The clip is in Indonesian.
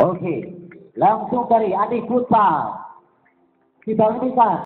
Oke, langsung dari Adi Putra. Kita lanjutkan.